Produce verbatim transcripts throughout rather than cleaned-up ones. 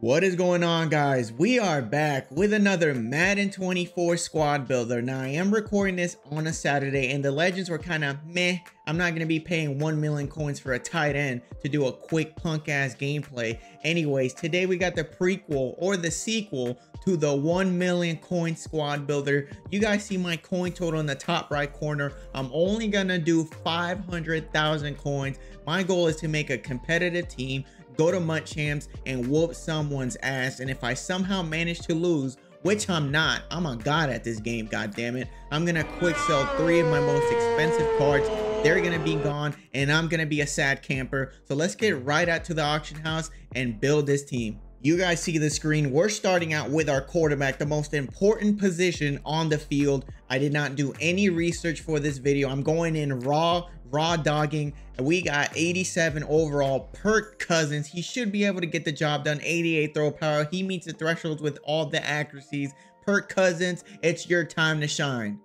What is going on, guys? We are back with another Madden twenty-four squad builder. Now I am recording this on a Saturday and the legends were kind of meh. I'm not going to be paying one million coins for a tight end to do a quick punk ass gameplay. Anyways, today we got the prequel or the sequel to the one million coin squad builder. You guys see my coin total in the top right corner. I'm only going to do five hundred thousand coins. My goal is to make a competitive team, go to Mutt Champs and whoop someone's ass. And if I somehow manage to lose, which I'm not, I'm a god at this game, god damn it, I'm gonna quick sell three of my most expensive cards. They're gonna be gone and I'm gonna be a sad camper. So let's get right out to the auction house and build this team. You guys see the screen. We're starting out with our quarterback, the most important position on the field. I did not do any research for this video. I'm going in raw, raw dogging. We got eighty-seven overall, Kirk Cousins. He should be able to get the job done. eighty-eight throw power. He meets the thresholds with all the accuracies. Kirk Cousins, it's your time to shine.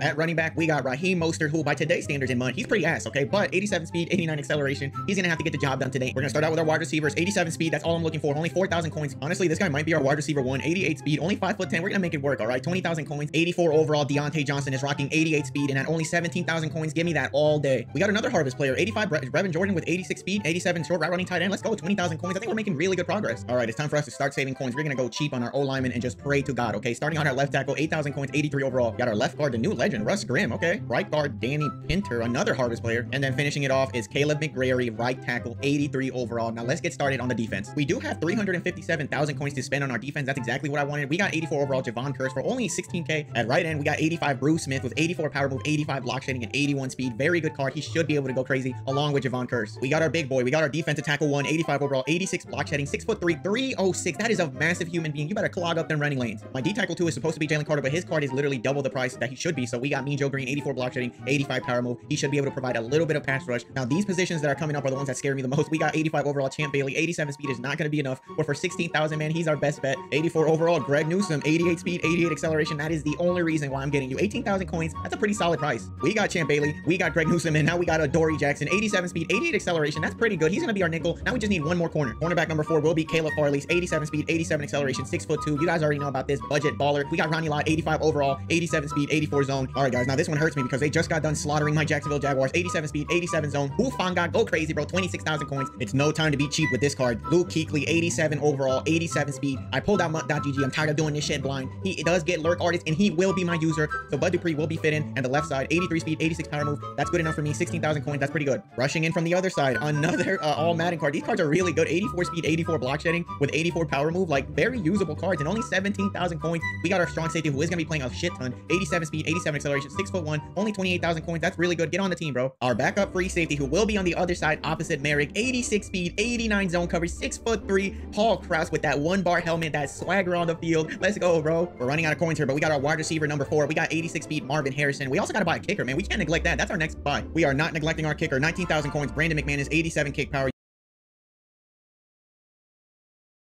At running back, we got Raheem Mostert, who by today's standards in Munn, he's pretty ass, okay? But eighty-seven speed, eighty-nine acceleration. He's going to have to get the job done today. We're going to start out with our wide receivers. eighty-seven speed, that's all I'm looking for. Only four thousand coins. Honestly, this guy might be our wide receiver one. eighty-eight speed, only five foot ten. We're going to make it work, all right? twenty thousand coins. eighty-four overall, Deontay Johnson is rocking eighty-eight speed. And at only seventeen thousand coins, give me that all day. We got another Harvest player. eighty-five, Brevin Jordan with eighty-six speed. eighty-seven short route running tight end. Let's go. twenty thousand coins. I think we're making really good progress. All right, it's time for us to start saving coins. We're going to go cheap on our O-lineman and just pray to God, okay? Starting on our left tackle, eight thousand coins, eighty-three overall. Got our left guard, the new legend, Russ Grimm, okay? Right guard, Danny Pinter, another Harvest player. And then finishing it off is Caleb McGrary, right tackle, eighty-three overall. Now let's get started on the defense. We do have three hundred fifty-seven thousand coins to spend on our defense. That's exactly what I wanted. We got eighty-four overall, Javon Curse for only sixteen K. At right end, we got eighty-five Bruce Smith with eighty-four power move, eighty-five block shedding, and eighty-one speed. Very good card. He should be able to go crazy along with Javon Curse. We got our big boy. We got our defensive tackle one, eighty-five overall, eighty-six block shedding, six foot three, three oh six. That is a massive human being. You better clog up them running lanes. My D tackle two is supposed to be Jalen Carter, but his card is literally double the price that he should be. So we got Mean Joe Green, eighty-four block shedding, eighty-five power move. He should be able to provide a little bit of pass rush. Now these positions that are coming up are the ones that scare me the most. We got eighty-five overall, Champ Bailey. eighty-seven speed is not going to be enough. But for sixteen thousand, man, he's our best bet. eighty-four overall, Greg Newsome, eighty-eight speed, eighty-eight acceleration. That is the only reason why I'm getting you. eighteen thousand coins. That's a pretty solid price. We got Champ Bailey. We got Greg Newsome. And now we got Adoree Jackson, eighty-seven speed, eighty-eight acceleration. That's pretty good. He's going to be our nickel. Now we just need one more corner. Cornerback number four will be Caleb Farley, eighty-seven speed, eighty-seven acceleration, six foot two. You guys already know about this budget baller. We got Ronnie Lott, eighty-five overall, eighty-seven speed, eighty-four zone. All right, guys. Now this one hurts me because they just got done slaughtering my Jacksonville Jaguars. eighty-seven speed, eighty-seven zone. Hufanga, go crazy, bro. twenty-six thousand coins. It's no time to be cheap with this card. Luke Kuechly, eighty-seven overall, eighty-seven speed. I pulled out Mutt dot G G. I'm tired of doing this shit blind. He does get lurk artist, and he will be my user. So Bud Dupree will be fit in. And the left side, eighty-three speed, eighty-six power move. That's good enough for me. sixteen thousand coins. That's pretty good. Rushing in from the other side, another uh, all Madden card. These cards are really good. eighty-four speed, eighty-four block shedding with eighty-four power move. Like very usable cards, and only seventeen thousand coins. We got our strong safety who is gonna be playing a shit ton. eighty-seven speed, eighty-seven acceleration, six foot one, only twenty-eight thousand coins. That's really good. Get on the team, bro. Our backup free safety who will be on the other side, opposite Merrick, eighty-six speed, eighty-nine zone coverage, six foot three. Paul Krause with that one bar helmet, that swagger on the field. Let's go, bro. We're running out of coins here, but we got our wide receiver number four. We got eighty-six speed, Marvin Harrison. We also got to buy a kicker, man. We can't neglect that. That's our next buy. We are not neglecting our kicker. nineteen thousand coins. Brandon McManus, eighty-seven kick power.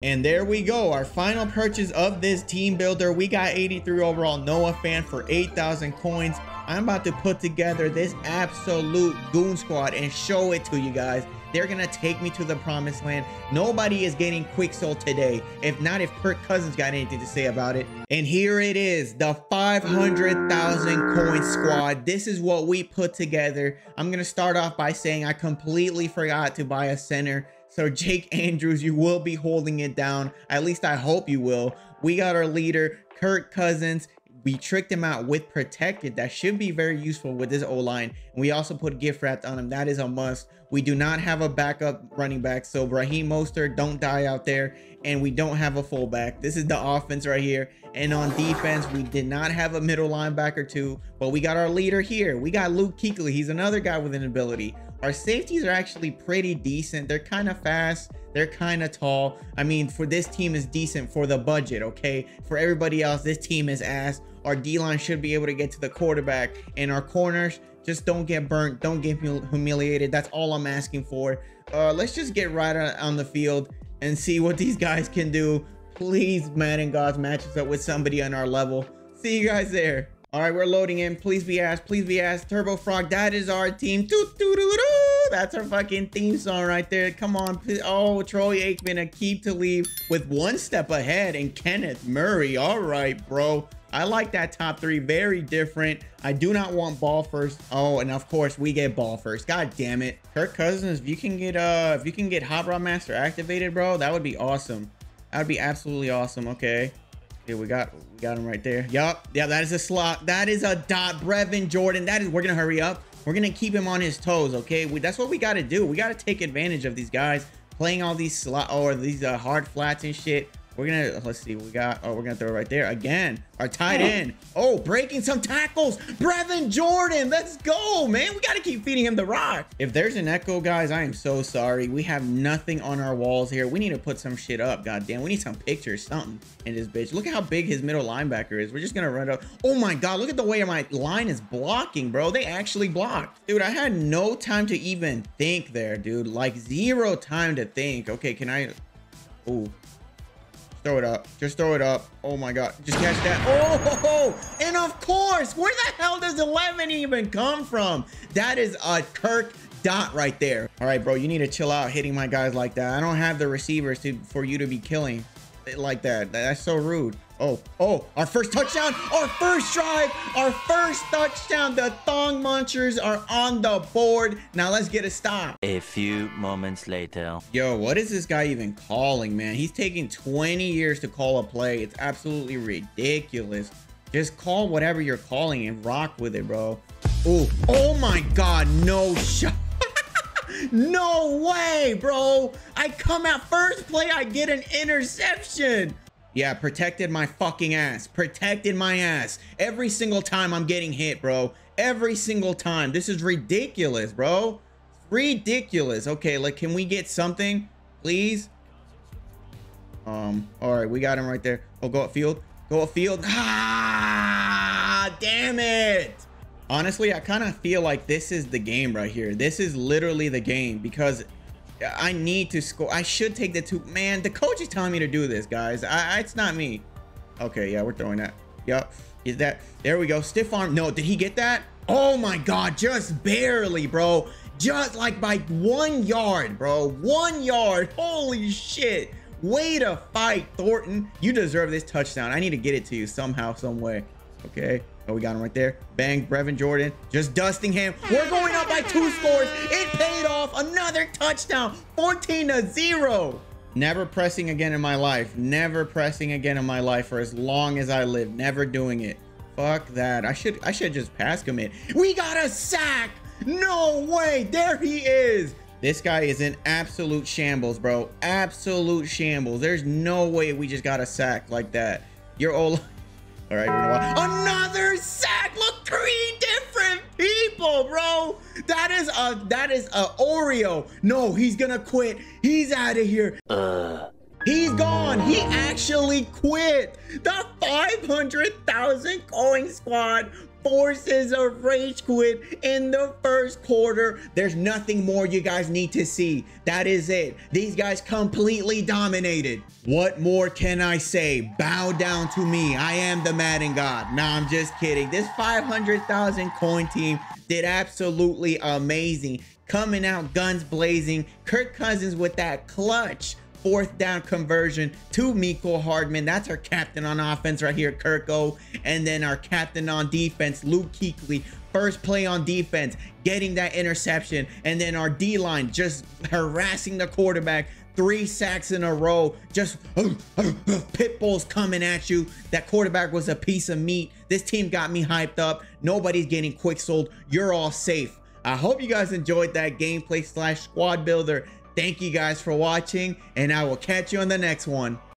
And there we go, our final purchase of this team builder. We got eighty-three overall, Noah Fan for eight thousand coins. I'm about to put together this absolute goon squad and show it to you guys. They're going to take me to the promised land. Nobody is getting quick sold today. If not, if Kirk Cousins got anything to say about it. And here it is, the five hundred thousand coin squad. This is what we put together. I'm going to start off by saying I completely forgot to buy a center. So Jake Andrews, you will be holding it down. At least I hope you will. We got our leader, Kirk Cousins. We tricked him out with protected. That should be very useful with this O-line. And we also put gift wrapped on him. That is a must. We do not have a backup running back. So Raheem Mostert, don't die out there. And we don't have a fullback. This is the offense right here. And on defense, we did not have a middle linebacker too. But we got our leader here. We got Luke Kuechly. He's another guy with an ability. Our safeties are actually pretty decent. They're kind of fast. They're kind of tall. I mean, for this team is decent for the budget, okay? For everybody else, this team is ass. Our D-line should be able to get to the quarterback. And our corners, just don't get burnt. Don't get humiliated. That's all I'm asking for. Uh, let's just get right on the field and see what these guys can do. Please, Madden gods, match us up with somebody on our level. See you guys there. All right, we're loading in. Please be ass. Please be ass. Turbo Frog. That is our team. Toot, toot, toot, toot. That's our fucking theme song right there. Come on. Please. Oh, Troy Aikman, a keep to leave with one step ahead, and Kenneth Murray. All right, bro. I like that top three. Very different. I do not want ball first. Oh, and of course we get ball first. God damn it. Kirk Cousins, if you can get uh if you can get Hot Rod Master activated, bro, that would be awesome. That would be absolutely awesome. Okay. Yeah, we got we got him right there. Yup. Yeah, that is a slot. That is a dot. Brevin Jordan. That is we're gonna hurry up. We're gonna keep him on his toes, okay? We, that's what we gotta do. We gotta take advantage of these guys playing all these slot or these uh, hard flats and shit. We're gonna, let's see, we got, oh, we're gonna throw it right there again. Our tight end. Oh, breaking some tackles. Brevin Jordan, let's go, man. We gotta keep feeding him the rock. If there's an echo, guys, I am so sorry. We have nothing on our walls here. We need to put some shit up, goddamn. We need some pictures, something in this bitch. Look at how big his middle linebacker is. We're just gonna run up. Oh my God, look at the way my line is blocking, bro. They actually blocked. Dude, I had no time to even think there, dude. Like zero time to think. Okay, can I, ooh. Throw it up. Just throw it up. Oh my God. Just catch that. Oh, and of course, where the hell does eleven even come from? That is a Kirk dot right there. All right, bro, you need to chill out hitting my guys like that. I don't have the receivers to, for you to be killing it like that. That's so rude. Oh, oh, our first touchdown, our first drive, our first touchdown. The Thong Munchers are on the board. Now let's get a stop. A few moments later. Yo, what is this guy even calling, man? He's taking twenty years to call a play. It's absolutely ridiculous. Just call whatever you're calling and rock with it, bro. Oh, oh my God, no shot. No way, bro. I come out first play, I get an interception. Yeah, protected my fucking ass. Protected my ass. Every single time I'm getting hit, bro. Every single time. This is ridiculous, bro. Ridiculous. Okay, like, can we get something, please? Um, all right, we got him right there. Oh, go upfield. Go upfield. Ah, damn it. Honestly, I kind of feel like this is the game right here. This is literally the game because I need to score. I should take the two. Man, the coach is telling me to do this, guys. I, I it's not me. Okay, yeah, we're throwing that. Yep. Is that? There we go. Stiff arm. No, did he get that? Oh my God, just barely, bro. Just like by one yard, bro. One yard. Holy shit. Way to fight, Thornton. You deserve this touchdown. I need to get it to you somehow, some way. Okay. Oh, we got him right there. Bang, Brevin Jordan. Just dusting him. We're going up by two scores. It paid off. Another touchdown. fourteen to zero. Never pressing again in my life. Never pressing again in my life for as long as I live. Never doing it. Fuck that. I should I should just pass commit. We got a sack. No way. There he is. This guy is in absolute shambles, bro. Absolute shambles. There's no way we just got a sack like that. You're all... All right, we're gonna watch. Another sack. Look, three different people, bro. That is a that is a Oreo. No, he's gonna quit. He's out of here. Uh, he's gone. He actually quit. The five hundred thousand coin squad forces a rage quit in the first quarter. There's nothing more you guys need to see. That is it. These guys completely dominated. What more can I say? Bow down to me. I am the Madden God. Nah, I'm just kidding. This five hundred thousand coin team did absolutely amazing. Coming out guns blazing. Kirk Cousins with that clutch fourth down conversion to Mekhi Hardman. That's our captain on offense right here, Kirko. And then our captain on defense, Luke Kuechly. First play on defense, getting that interception. And then our D-line just harassing the quarterback. Three sacks in a row. Just uh, uh, uh, pit bulls coming at you. That quarterback was a piece of meat. This team got me hyped up. Nobody's getting quick sold. You're all safe. I hope you guys enjoyed that gameplay slash squad builder. Thank you guys for watching, and I will catch you on the next one.